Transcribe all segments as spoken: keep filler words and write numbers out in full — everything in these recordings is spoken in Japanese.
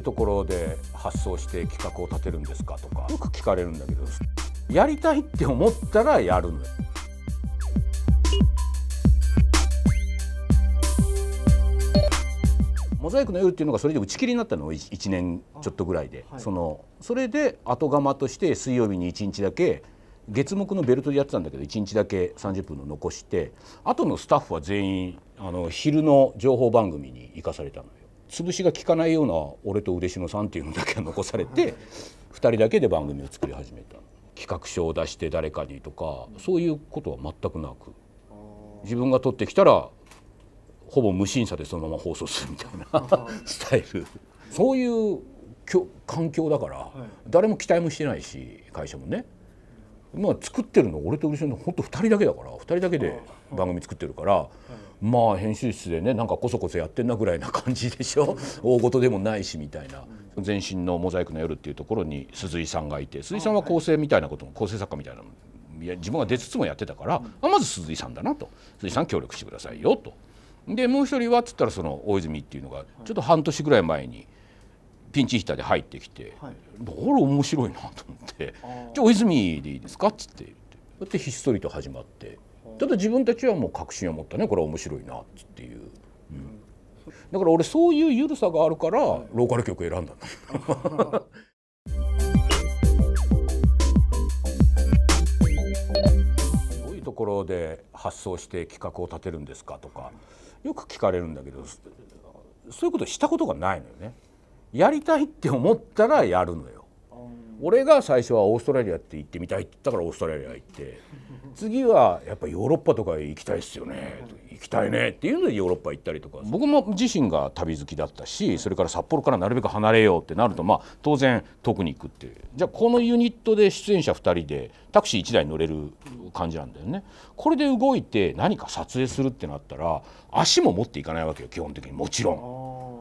いうところで発想して企画を立てるんですかとかよく聞かれるんだけど、やりたいって思ったらやるのよ。モザイクの夜っていうのがそれで打ち切りになったのいちねんちょっとぐらいで、はい、そのそれで後釜として水曜日にいちにちだけ月木のベルトでやってたんだけどいちにちだけさんじゅっぷんの残してあとのスタッフは全員あの昼の情報番組に行かされたのよ。潰しが効かないような俺と嬉野さんっていうのだけが残されてふたりだけで番組を作り始めた。企画書を出して誰かにとかそういうことは全くなく、自分が撮ってきたらほぼ無審査でそのまま放送するみたいなスタイル。そういう環境だから誰も期待もしてないし、会社もね、まあ作ってるの俺と嬉野のほんとふたりだけだからふたりだけで番組作ってるから、まあ編集室でねなんかこそこそやってんなぐらいな感じでしょ大事でもないしみたいな。前身の「モザイクの夜」っていうところに鈴井さんがいて、鈴井さんは構成みたいなことも構成作家みたいなのいや自分が出つつもやってたから、あまず鈴井さんだなと、鈴井さん協力してくださいよと。でもう一人はっつったらその大泉っていうのがちょっと半年ぐらい前にピンチヒッターで入ってきて、はい、これ面白いなと思って「じゃあ大泉でいいですか」っつって言って、だってひっそりと始まって、ただ自分たちはもう確信を持ったね、これは面白いなっていう、うん、だから俺そういう緩さがあるからローカル局選んだんだ。どういうところで発想して企画を立てるんですかとかよく聞かれるんだけど、そういうことしたことがないのよね。やりたいって思ったらやるのよ。俺が最初はオーストラリアって行ってみたいって言ったからオーストラリア行って、次はやっぱヨーロッパとか行きたいですよね、行きたいねっていうのでヨーロッパ行ったりとか、僕も自身が旅好きだったし、それから札幌からなるべく離れようってなると、まあ当然遠くに行くって、じゃあこのユニットで出演者ふたりでタクシーいちだい乗れる感じなんだよね。これで動いて何か撮影するってなったら足も持っていかないわけよ基本的に、もちろ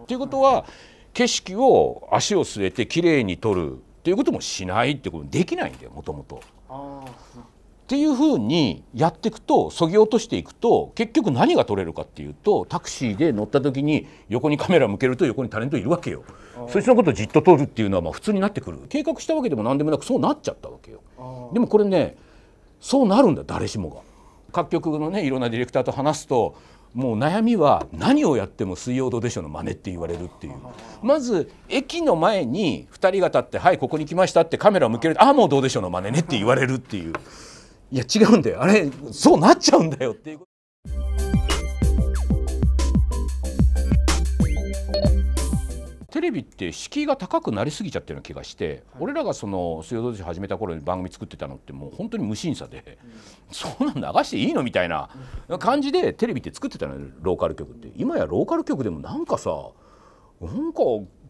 ん。っていうことは景色を足を据えて綺麗に撮るっていうこともしないってこともできないんだよもともと。っていうふうにやっていくと、そぎ落としていくと結局何が撮れるかっていうと、タクシーで乗った時に横にカメラ向けると横にタレントいるわけよ。そいつのことをじっと撮るっていうのはまあ普通になってくる。計画したわけでも何でもなくそうなっちゃったわけよ。でもこれね、そうなるんだ誰しもが。各局のねいろんなディレクターと話すと、もう悩みは何をやっても水曜どうでしょうの真似って言われるっていう。まず駅の前にふたりが立って「はいここに来ました」ってカメラを向けると「ああもうどうでしょうの真似ね」って言われるっていう。いや違うんだよあれ、そうなっちゃうんだよっていう。テレビって敷居が高くなりすぎちゃってるような気がして、はい、俺らがその「水曜どうでしょう」始めた頃に番組作ってたのってもう本当に無審査で、うん、そんなん流していいのみたいな感じでテレビって作ってたのよローカル局って。今やローカル局でもなんかさ、なんか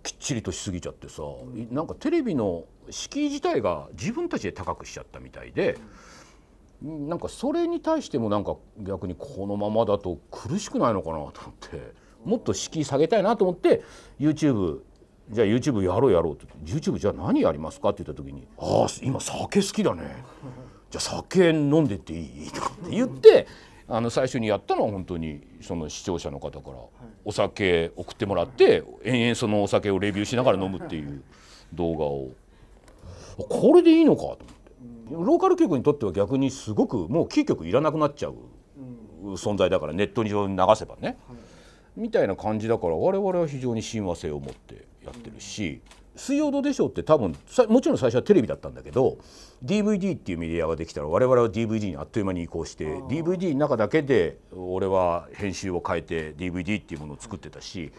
きっちりとしすぎちゃってさ、うん、なんかテレビの敷居自体が自分たちで高くしちゃったみたいで。うん、なんかそれに対してもなんか逆にこのままだと苦しくないのかなと思って、もっと敷居下げたいなと思って YouTube じゃあ YouTube やろうやろうって言って、 YouTube じゃあ何やりますかって言った時に「ああ今酒好きだね、じゃあ酒飲んでっていい？」とかって言って、あの最初にやったのは本当にその視聴者の方からお酒送ってもらって延々そのお酒をレビューしながら飲むっていう動画を、これでいいのかと思って。ローカル局にとっては逆にすごくもうキー局いらなくなっちゃう存在だから、ネット上に流せばね、うん、みたいな感じだから、我々は非常に親和性を持ってやってるし「水曜どうでしょう」って多分もちろん最初はテレビだったんだけど ディーブイディー っていうメディアができたら我々は ディーブイディー にあっという間に移行して、 ディーブイディー の中だけで俺は編集を変えて ディーブイディー っていうものを作ってたし。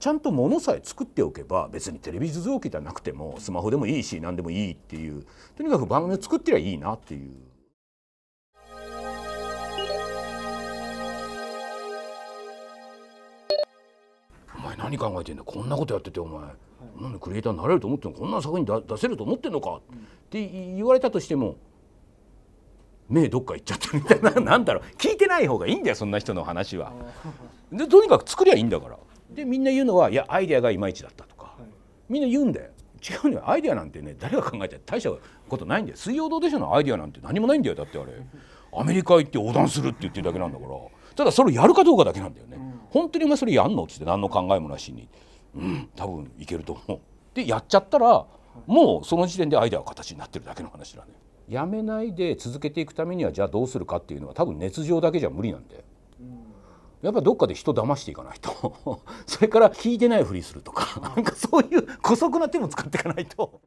ちゃんと物さえ作っておけば別にテレビ続きじゃなくてもスマホでもいいし何でもいいっていう、とにかく番組を作ってりゃいいなっていう。お前何考えてんだ、こんなことやっててお前、はい、なんでクリエイターになれると思ってんの、こんな作品出せると思ってんのか、うん、って言われたとしても目どっか行っちゃってるみたいななんだろう、聞いてない方がいいんだよそんな人の話は。でとにかく作りゃいいんだから。でみんな言うのは「いやアイデアがいまいちだった」とか、はい、みんな言うんだよ。違うんだよ、アイデアなんてね誰が考えて大したことないんだよ。水曜どうでしょうのアイデアなんて何もないんだよ。だってあれアメリカ行って横断するって言ってるだけなんだから、ただそれをやるかどうかだけなんだよね。うん、本当にお前それやんのっつって何の考えもなしに「うん多分いけると思う」でやっちゃったらもうその時点でアイデアは形になってるだけの話だね。やめないで続けていくためにはじゃあどうするかっていうのは多分熱情だけじゃ無理なんで、やっぱどっかで人騙していかないとそれから聞いてないふりするとかなんかそういう姑息な手も使っていかないと。